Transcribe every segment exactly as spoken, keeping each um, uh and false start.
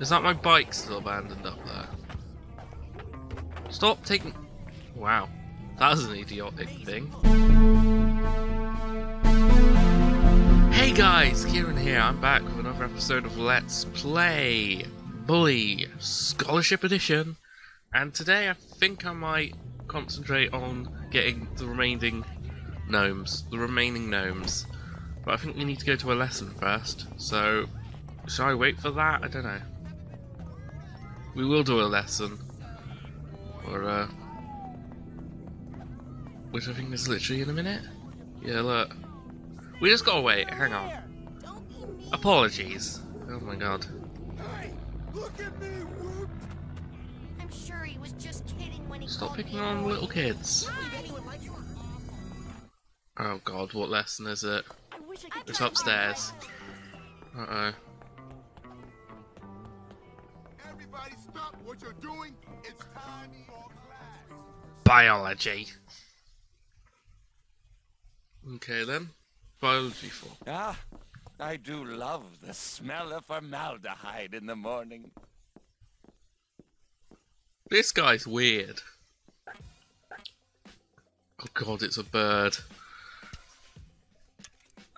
Is that my bike still abandoned up there? Stop taking... Wow. That was an idiotic thing. Hey guys, Kieran here. I'm back with another episode of Let's Play Bully Scholarship Edition. And today I think I might concentrate on getting the remaining gnomes. The remaining gnomes. But I think we need to go to a lesson first. So, shall I wait for that? I don't know. We will do a lesson. Or, uh, which I think is literally in a minute. Yeah, look. We just gotta wait. Hang on. Apologies. Oh my god. Hey, look at me, Woot. I'm sure he was just kidding when he Stop picking on little kids. Oh god, what lesson is it? It's upstairs. Uh-oh. Everybody stop what you're doing. It's time for class. Biology. Okay then. Biology for. Ah, I do love the smell of formaldehyde in the morning. This guy's weird. Oh god, it's a bird.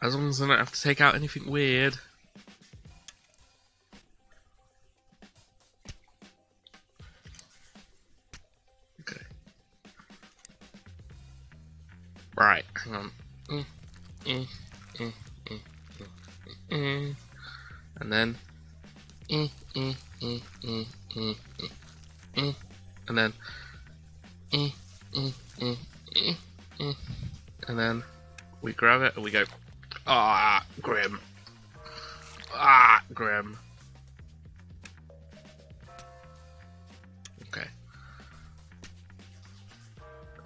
As long as I don't have to take out anything weird. Okay. Right, hang on. Mm, mm, mm, mm, mm, mm. And then. Mm, mm, mm, mm, mm, mm. And then. Mm, mm, mm, mm, mm. And then we grab it and we go. Ah, grim. Ah, grim. Okay.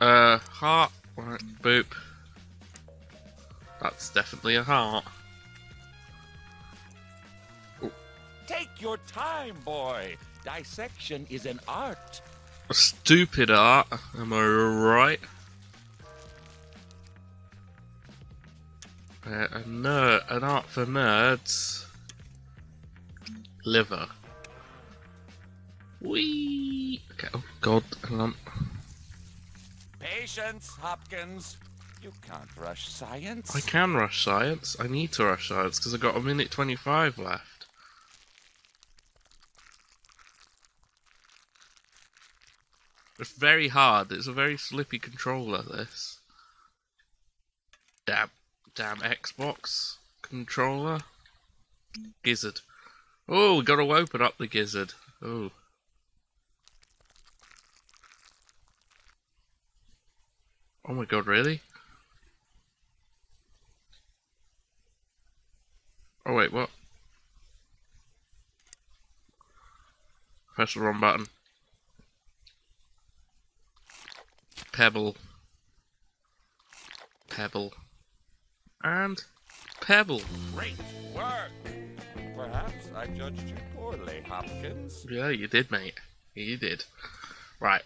Uh, heart. Right, boop. That's definitely a heart. Ooh. Take your time, boy. Dissection is an art. A stupid art, am I right? Uh, a nerd, an art for nerds. Liver. Wee. Okay. Oh god, hang on. Patience, Hopkins. You can't rush science. I can rush science. I need to rush science because I got a minute twenty-five left. It's very hard. It's a very slippy controller. This. Damn. Damn Xbox controller. Gizzard. Oh, we gotta open up the gizzard. Oh. Oh my god, really? Oh wait, what? Press the wrong button. Pebble. Pebble. And pebble. Great work. Perhaps I judged you poorly, Hopkins. Yeah, you did, mate. You did. Right.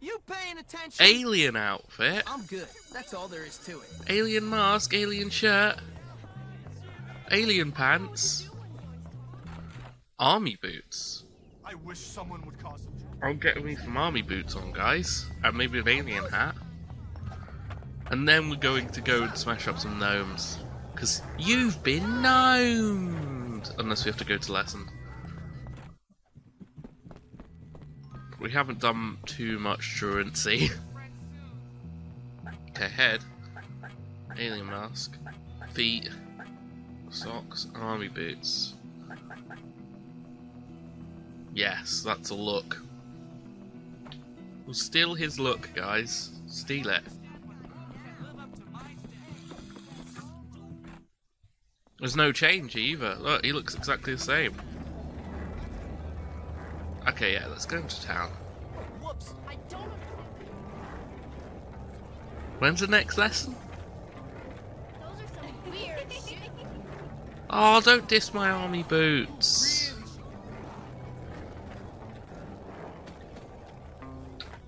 You paying attention? Alien outfit. I'm good. That's all there is to it. Alien mask, alien shirt, alien pants, army boots. I wish someone would cause some trouble. I'll get me some army boots on, guys, and maybe an alien hat. And then we're going to go and smash up some gnomes. Because you've been gnomed! Unless we have to go to lesson. We haven't done too much truancy. Okay, head. Alien mask. Feet. Socks. Army boots. Yes, that's a look. We'll steal his look, guys. Steal it. There's no change either. Look, he looks exactly the same. Okay, yeah, let's go into town. Whoops, I don't... When's the next lesson? Those are some weird shit. Oh, don't diss my army boots.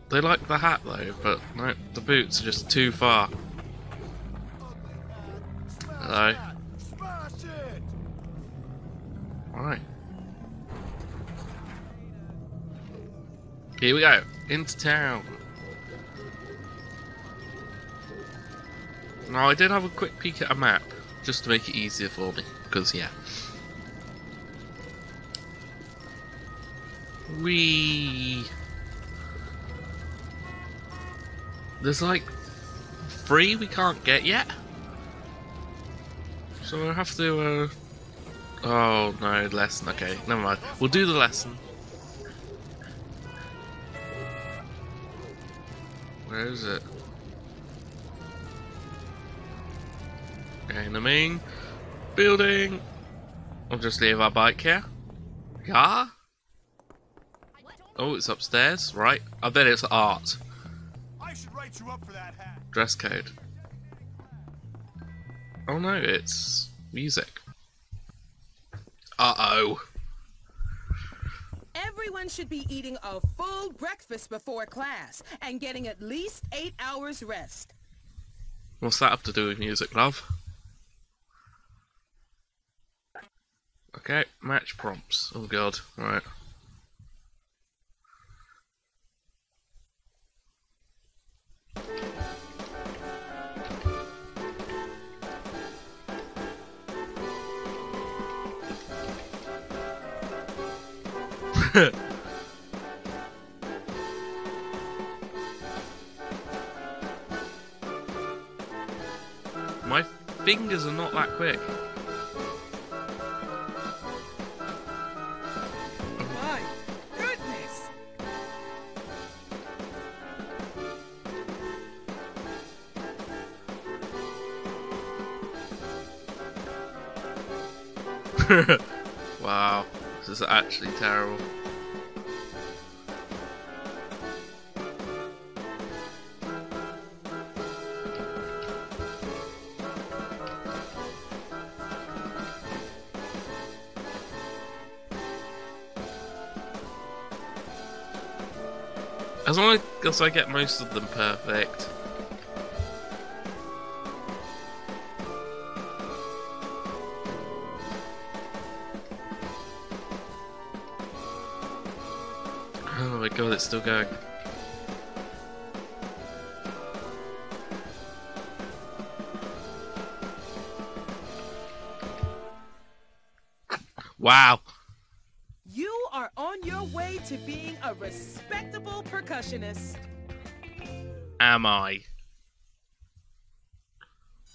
They like the hat though, but no, the boots are just too far. Hello. it! Alright. Here we go. Into town. Now, I did have a quick peek at a map, just to make it easier for me, because, yeah. Whee! There's, like, three we can't get yet. So we'll have to, uh... oh, no, lesson. Okay, never mind. We'll do the lesson. Where is it? Okay, in the main building. We'll just leave our bike here. Yeah? Oh, it's upstairs, right? I bet it's art. I should write you up for that hat. Dress code. Oh no, it's music. Uh-oh. Everyone should be eating a full breakfast before class and getting at least eight hours rest. What's that have to do with music, love? Okay, match prompts. Oh god, right. My fingers are not that quick. My goodness! Wow, this is actually terrible. As long as I get most of them perfect. Oh my god, it's still going. Wow. To being a respectable percussionist. Am I?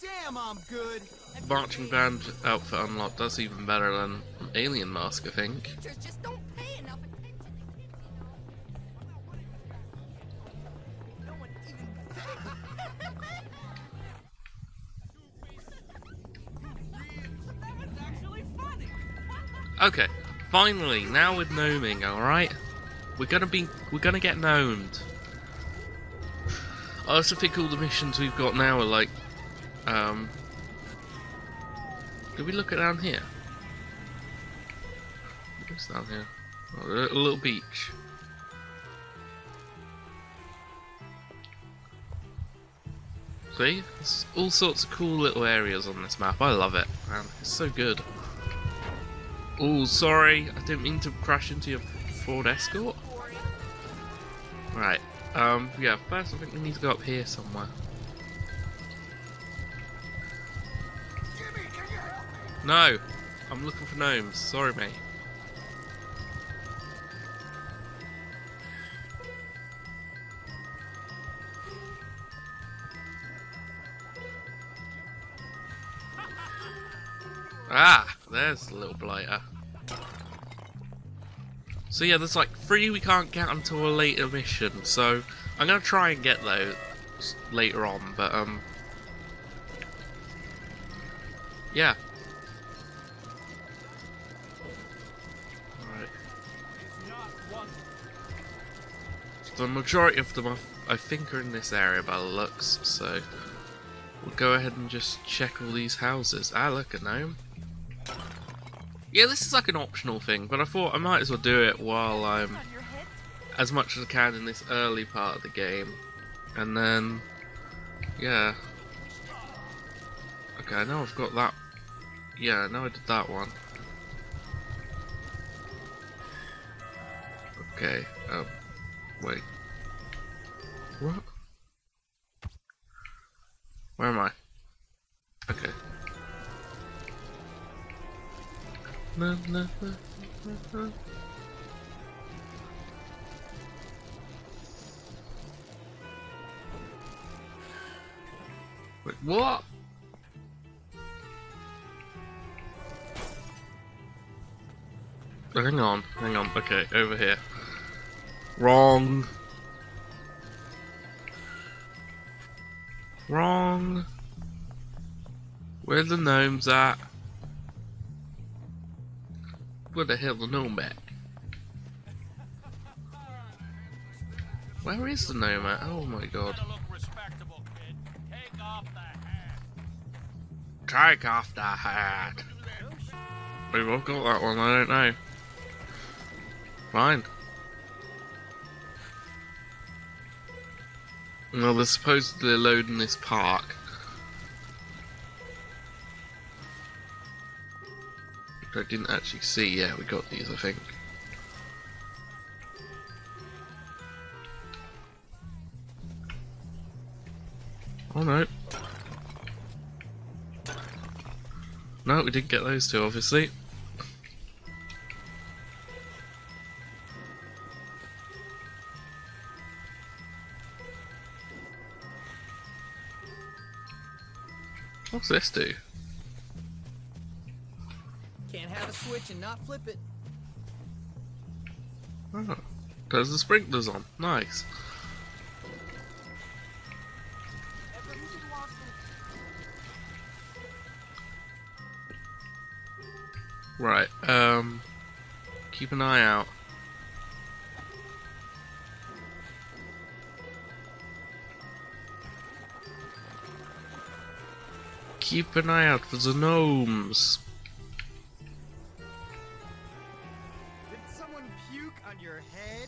Damn, I'm good. Marching band outfit unlocked. That's even better than an alien mask, I think. Just don't pay enough attention to kids, you know. No one even... That was actually funny. Okay, finally, now with gnoming, all right? We're gonna be, we're gonna get gnomed. I also think all the missions we've got now are like, um, did we look at down here? What's down here? Oh, a little beach. See, there's all sorts of cool little areas on this map. I love it, man. It's so good. Oh, sorry, I didn't mean to crash into your Ford Escort. Right, um, yeah, first I think we need to go up here somewhere. Jimmy, can you help me? No, I'm looking for gnomes, sorry mate. Ah, there's a little blighter. So yeah, there's like three we can't get until a later mission, so I'm going to try and get those later on, but um, yeah. Alright. So the majority of them, are, I think, are in this area by the looks, so we'll go ahead and just check all these houses. Ah, look, a gnome. Yeah, this is like an optional thing, but I thought I might as well do it while I'm as much as I can in this early part of the game. And then, yeah. Okay, I know I've got that Yeah, I know I did that one. Okay, um, wait. What? Where am I? Okay. No, no, no, no, no. Wait, what? Hang on, hang on, okay, over here. Wrong. Wrong. Where the gnome's at? Where the hell the gnome at? Where is the gnome at? Oh my god. Take off the hat. We've all got that one, I don't know. Fine. Well, they're supposedly loading this park. Which I didn't actually see. Yeah, we got these, I think. Oh no. No, we didn't get those two, obviously. What's this do? Can't have a switch and not flip it. Oh, there's the sprinklers on. Nice. Right, um, keep an eye out. Keep an eye out for the gnomes. Did someone puke on your head?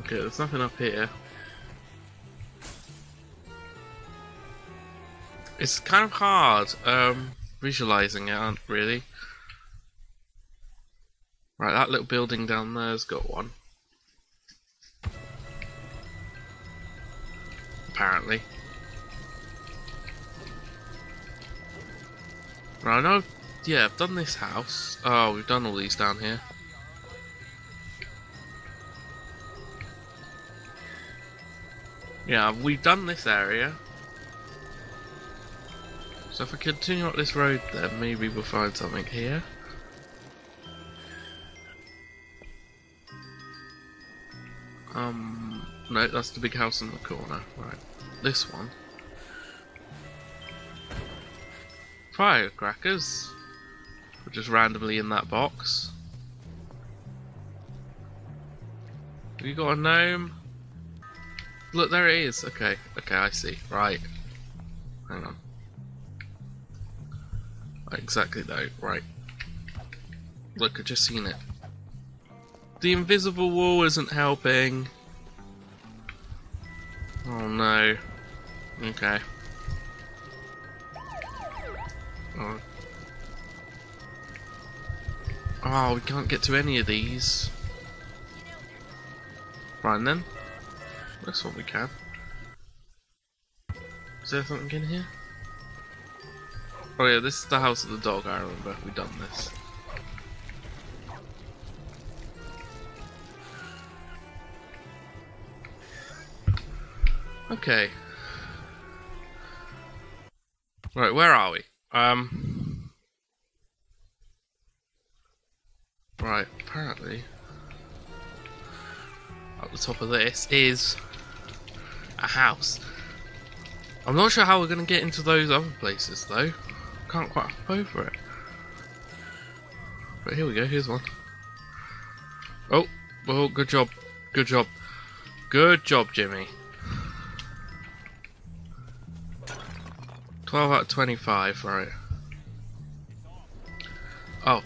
Okay, there's nothing up here. It's kind of hard, um... visualizing it, aren't really. Right, that little building down there's got one. Apparently. Right, I know. I've, yeah, I've done this house. Oh, we've done all these down here. Yeah, we've done this area. So if I continue up this road then maybe we'll find something here. Um no, that's the big house in the corner. Right. This one. Firecrackers. We're just randomly in that box. Have you got a gnome? Look, there it is. Okay, okay, I see. Right. Hang on. Exactly though, right. Look, I've just seen it. The invisible wall isn't helping. Oh no. Okay. Oh, oh we can't get to any of these. Right then. That's what we can. Is there something in here? Oh yeah, this is the house of the dog, I remember. We've done this. Okay. Right, where are we? Um... Right, apparently... At the top of this is... a house. I'm not sure how we're going to get into those other places, though. Can't quite hop over it. But here we go, here's one. Oh, well, good job. Good job. Good job, Jimmy. twelve out of twenty-five, right. Oh.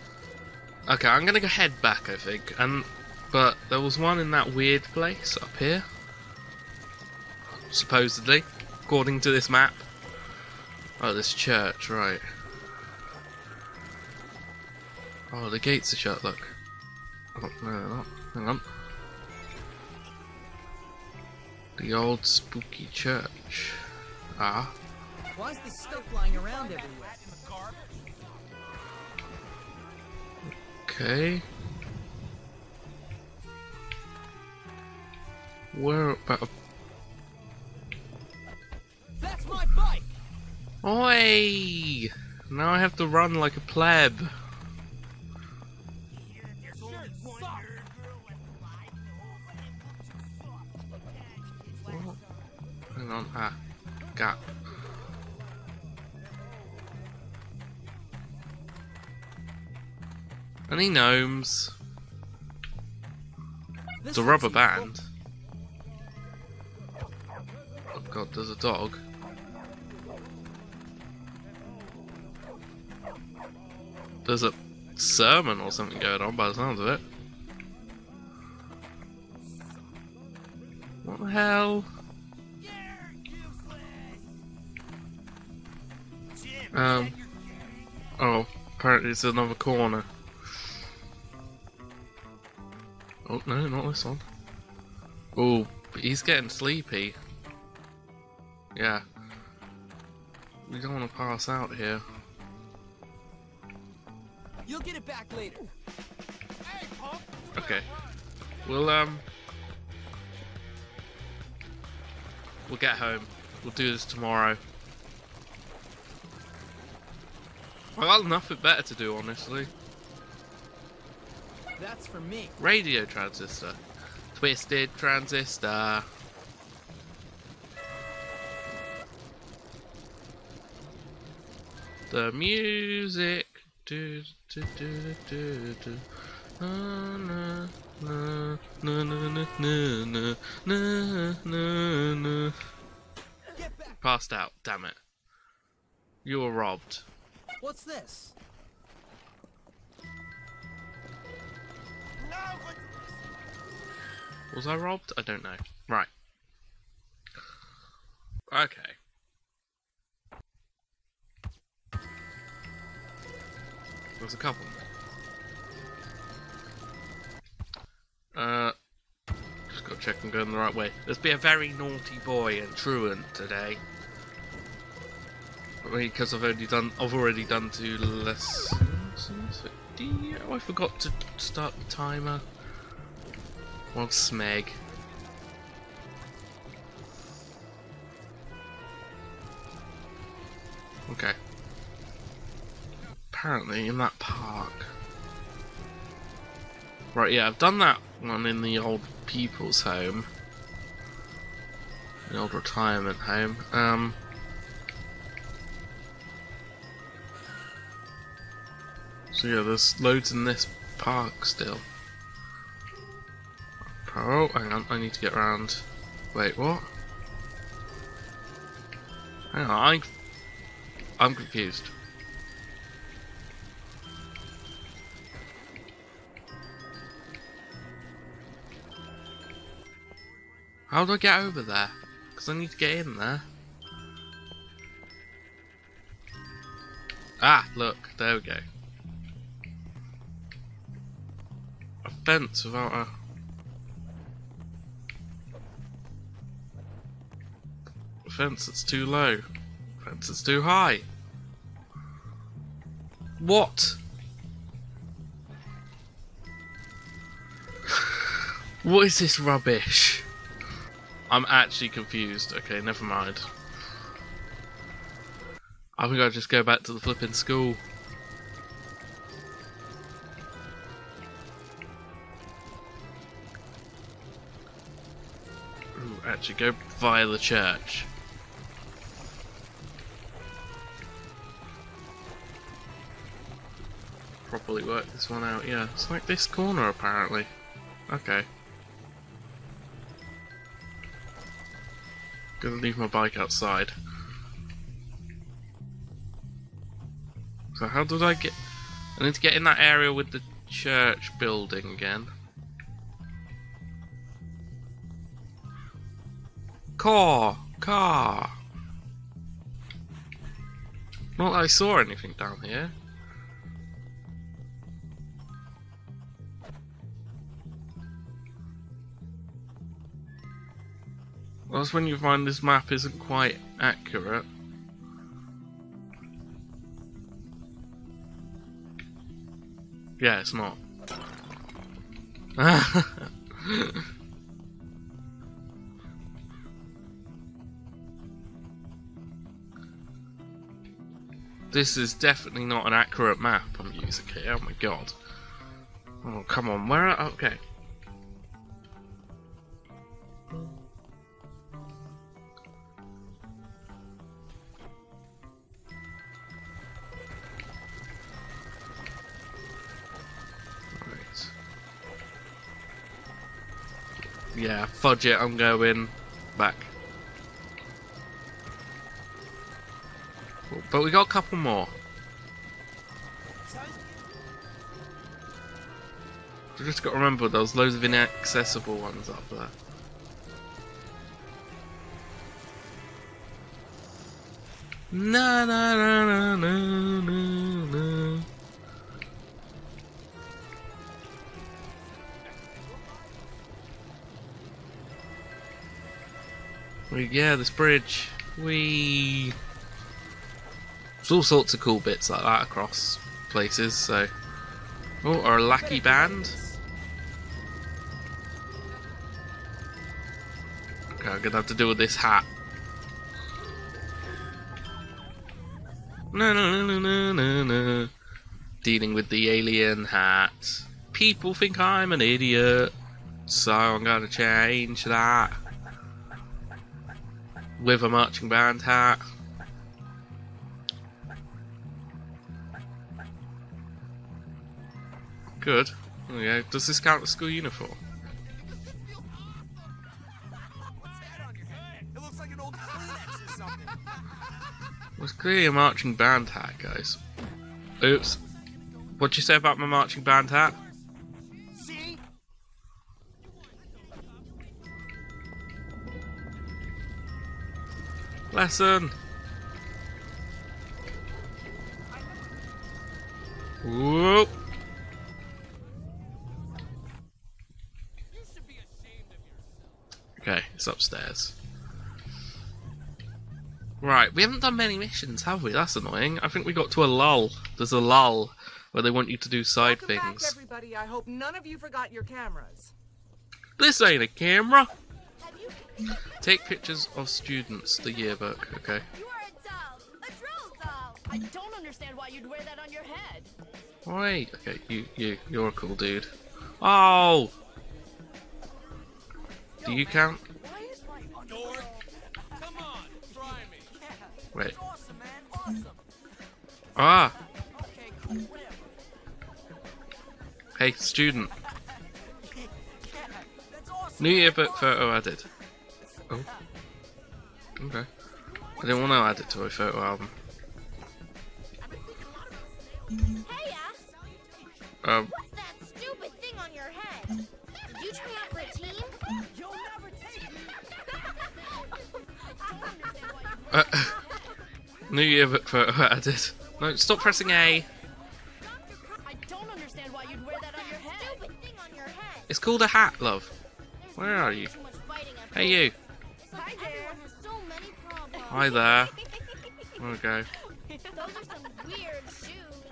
Okay, I'm gonna go head back, I think. And but there was one in that weird place up here. Supposedly, according to this map. Oh, this church, right. Oh, the gates are shut, look. Oh, no, they're not. Hang on. The old spooky church. Ah. Why's this stuff lying around everywhere? Okay. Where about? That's my bike. Oi! Now I have to run like a pleb. Hang on, ah, gap. Any gnomes? It's a rubber band. Oh god, there's a dog. There's a sermon or something going on by the sounds of it. What the hell? Um. Oh, apparently it's another corner. Oh no, not this one. Oh, he's getting sleepy. Yeah. We don't want to pass out here. You'll get it back later. Okay. We'll um We'll get home. We'll do this tomorrow. I got nothing better to do, honestly. That's for me. Radio transistor. Twisted transistor. The music. Do, do, do, do, do. Na, na, na, na, na, na, na, na, na. Passed out, damn it. You were robbed. What's this? Was I robbed? I don't know. Right. Okay. There's a couple. Uh, just gotta check I'm going the right way. Let's be a very naughty boy and truant today. Because I've only done, I've already done two lessons. Oh, I forgot to start the timer. One smeg. Okay. Apparently in that park. Right, yeah, I've done that one in the old people's home, the old retirement home. Um. So yeah, there's loads in this park still. Oh, hang on, I need to get around. Wait, what? Hang on, I'm, I'm confused. How do I get over there? Because I need to get in there. Ah, look, there we go. Fence without a fence that's too low, fence that's too high. What? What is this rubbish? I'm actually confused. Okay, never mind. I think I'll just go back to the flipping school. Actually, go via the church. Properly work this one out, yeah. It's like this corner, apparently. Okay. Gonna leave my bike outside. So how did I get... I need to get in that area with the church building again. Car, car. Not that I saw anything down here. Well, that's when you find this map isn't quite accurate. Yeah, it's not. This is definitely not an accurate map I'm using here. Oh my god. Oh, come on. Where are... Okay. Yeah, fudge it, I'm going back. Cool. But we got a couple more. We've just got to remember there was loads of inaccessible ones up there. Na na na na na na na. Yeah, this bridge. Whee! There's all sorts of cool bits like that across places, so. Oh, our lackey band. Okay, I'm gonna have to deal with this hat. No, no, no, no, no, no. Dealing with the alien hat. People think I'm an idiot, so I'm gonna change that. With a marching band hat. Good. There we go. Does this count as school uniform? What's that on your head? It looks like an old Kleenex or something. Well, it's clearly a marching band hat, guys. Oops. What'd you say about my marching band hat? Lesson. Whoop. Okay, it's upstairs. Right, we haven't done many missions, have we? That's annoying. I think we got to a lull. There's a lull where they want you to do side Welcome things. Back, everybody. I hope none of you forgot your cameras. This ain't a camera. Take pictures of students, the yearbook, okay. You are a doll, a drill doll. I don't understand why you'd wear that on your head. Wait, okay, you, you, you're a cool dude. Oh! Do you count? Wait. Ah! Hey, student. New yearbook photo added. Oh. Okay. I didn't want to add it to a photo album. Um. What's that stupid thing on your head? Did you try out for a team? You'll never take me. New yearbook photo added. No, stop pressing A. I don't understand why you'd wear that on your head. Stupid thing on your head. It's called a hat, love. Where are you? Hey, you. Hi there. So many problems. Hi there. Okay. Those are some weird shoes.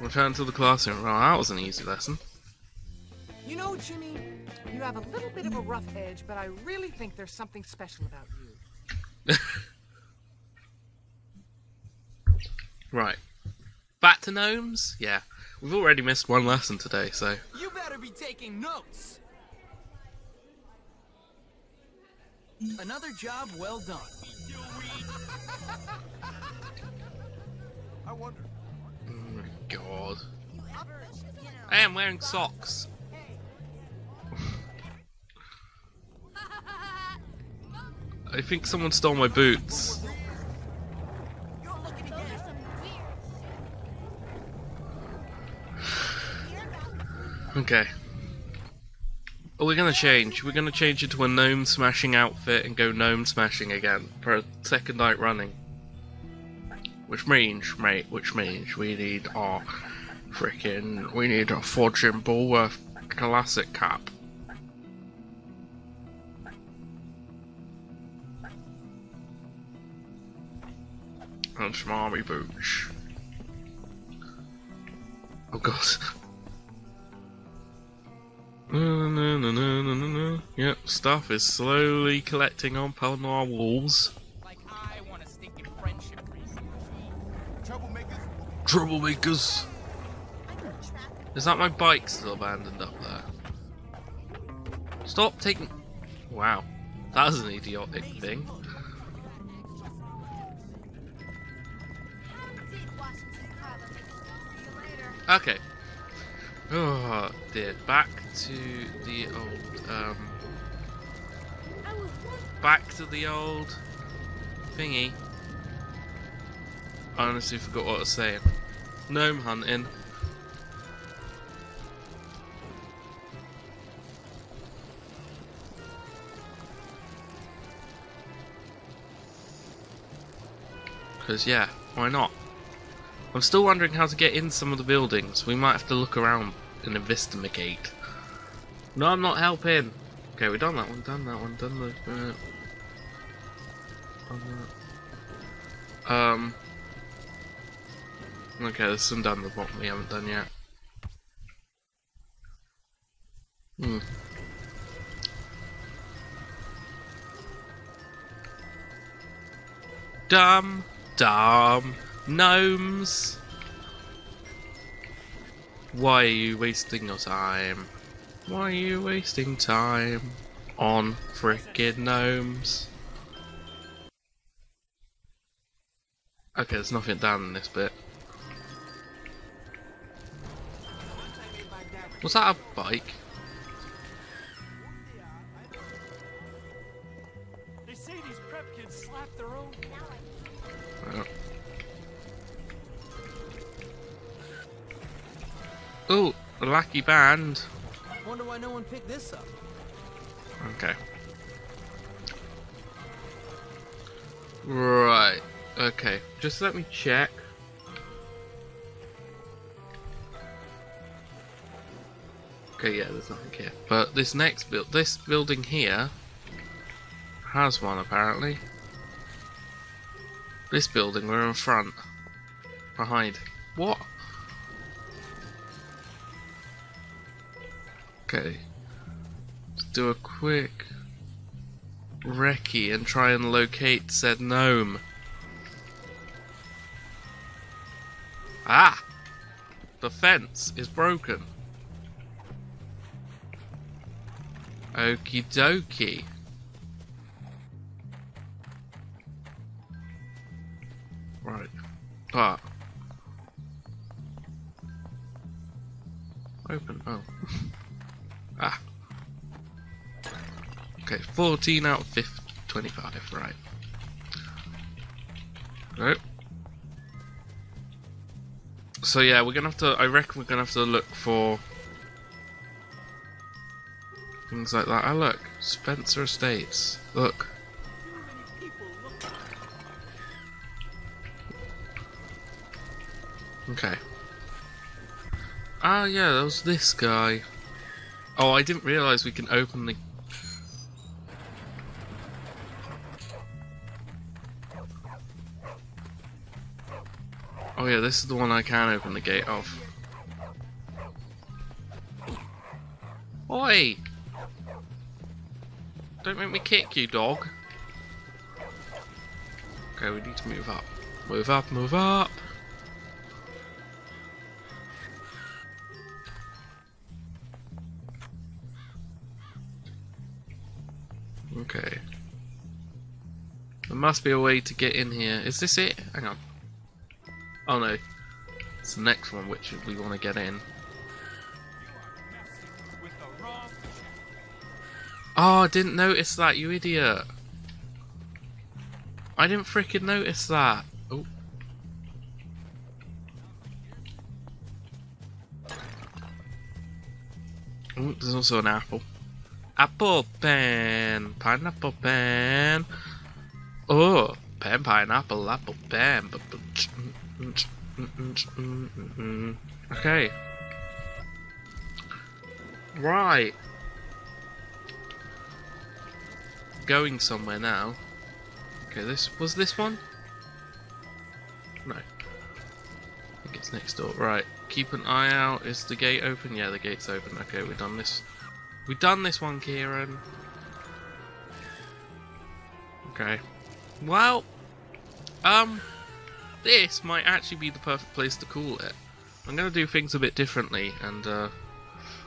Return to the classroom. Well, that was an easy lesson. You know, Jimmy, you have a little bit of a rough edge, but I really think there's something special about you. Right. Back to gnomes? Yeah. We've already missed one lesson today, so. You better be taking notes. Another job well done. I wonder. Oh my god. I am wearing socks. I think someone stole my boots. Okay. Oh, we're gonna change. We're gonna change it to a gnome smashing outfit and go gnome smashing again for a second night running. Which means, mate, which means we need our freaking, we need our Ford Jim Bullworth classic cap. And some army boots. Oh god. No, no, no, no, no, no. Yep, stuff is slowly collecting on Pall Mall walls. Like I want a stinking friendship reason. Troublemakers. Troublemakers. Is that my bike still abandoned up there? Stop taking. Wow, that was an idiotic thing. Okay. Oh dear, back to the old, um, back to the old thingy. I honestly forgot what I was saying. Gnome hunting. Because yeah, why not? I'm still wondering how to get in some of the buildings. We might have to look around and investigate. No, I'm not helping. Okay, we've done that one, done that one, done the. Uh, done that. Um. Okay, there's some down the bottom we haven't done yet. Hmm. Dumb, dumb. Gnomes! Why are you wasting your time? Why are you wasting time on frickin' gnomes? Okay, there's nothing down in this bit. Was that a bike? They say these prep kids slap their own. Oh. Oh, a lucky band. Wonder why no one picked this up. Okay. Right. Okay. Just let me check. Okay. Yeah, there's nothing here. But this next build, this building here, has one apparently. This building, we're in front, behind. What? Okay, let's do a quick recce and try and locate said gnome. Ah! The fence is broken. Okie dokie. Right, but... Open, oh. Ah. Okay, fourteen out of fifty, twenty-five, right. Nope. So yeah, we're gonna have to, I reckon we're gonna have to look for things like that. Oh look, Spencer Estates, look. Okay. Ah yeah, that was this guy. Oh, I didn't realise we can open the... Oh yeah, this is the one I can open the gate of. Oi! Don't make me kick you, dog. Okay, we need to move up. Move up, move up! Okay. There must be a way to get in here. Is this it? Hang on. Oh no. It's the next one which we want to get in. Oh, I didn't notice that, you idiot. I didn't freaking notice that. Oh. Oh, there's also an apple. Apple pen, pineapple pen. Oh, pen, pineapple, apple pen. Okay. Right. Going somewhere now. Okay, this was this one? No. I think it's next door. Right. Keep an eye out. Is the gate open? Yeah, the gate's open. Okay, we've done this. We've done this one, Kieran. Okay. Well, um, this might actually be the perfect place to call it. I'm going to do things a bit differently and uh,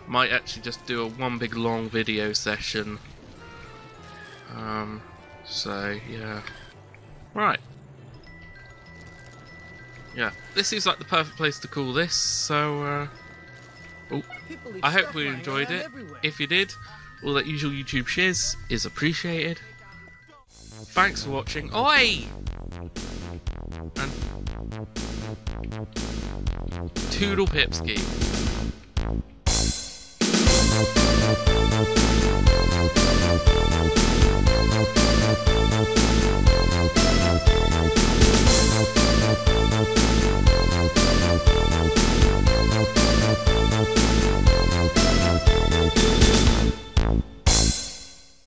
might actually just do a one big long video session. Um, so, yeah. Right. Yeah, this seems like the perfect place to call this, so, uh, oh, I hope you enjoyed it. If you did, all that usual YouTube shiz is appreciated. Thanks for watching. Oi! And toodle pipski.